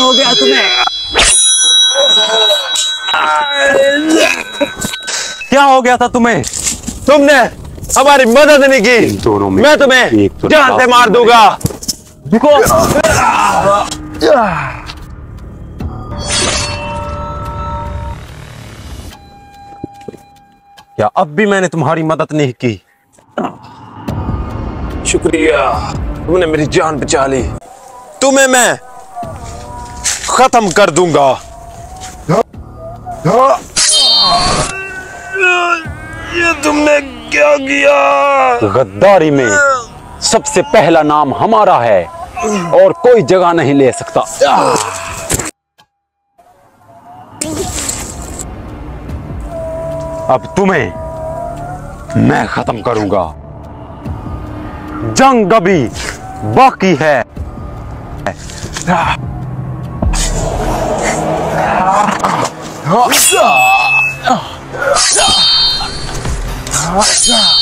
हो गया तुम्हें? क्या हो गया था तुम्हें? तुमने हमारी मदद नहीं की। दोनों में मैं तुम्हें जान से मार दूंगा। देखो क्या अब भी मैंने तुम्हारी मदद नहीं की? शुक्रिया, तुमने मेरी जान बचा ली। तुम्हें मैं खत्म कर दूंगा। ये तुमने क्या किया? गद्दारी में सबसे पहला नाम हमारा है और कोई जगह नहीं ले सकता। अब तुम्हें मैं खत्म करूंगा। जंग अभी बाकी है।